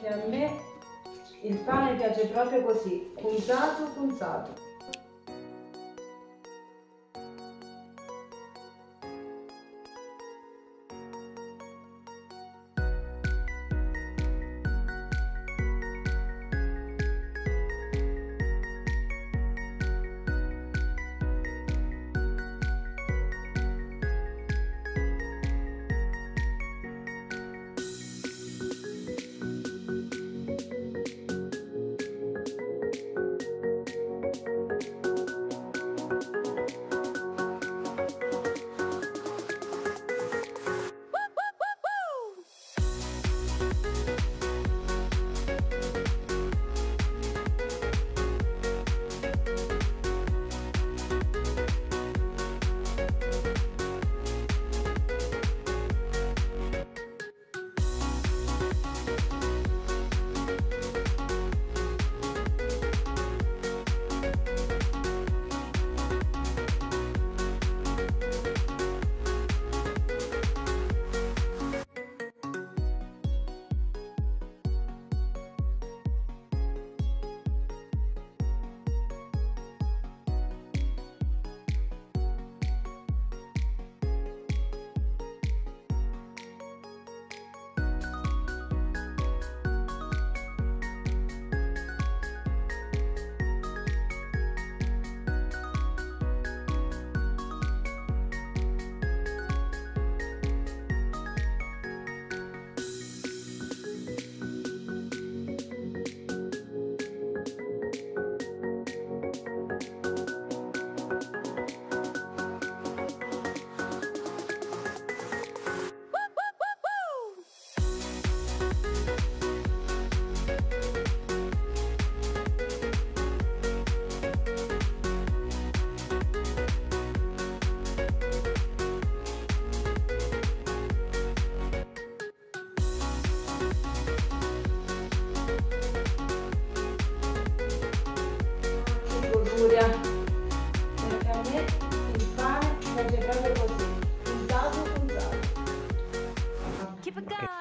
che a me il pane piace proprio così, cunzatu cunzatu. Perché a me il pane piace proprio così, puntato.